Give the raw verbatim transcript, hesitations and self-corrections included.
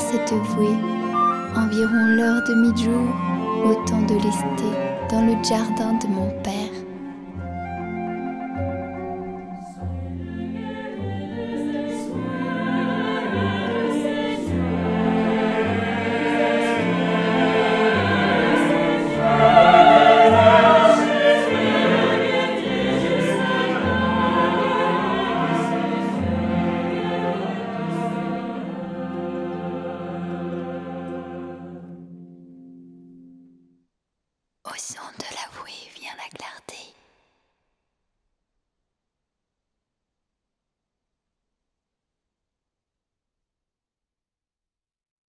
s'est voué, environ l'heure de midi-jour, au temps de l'esté, dans le jardin de mon père.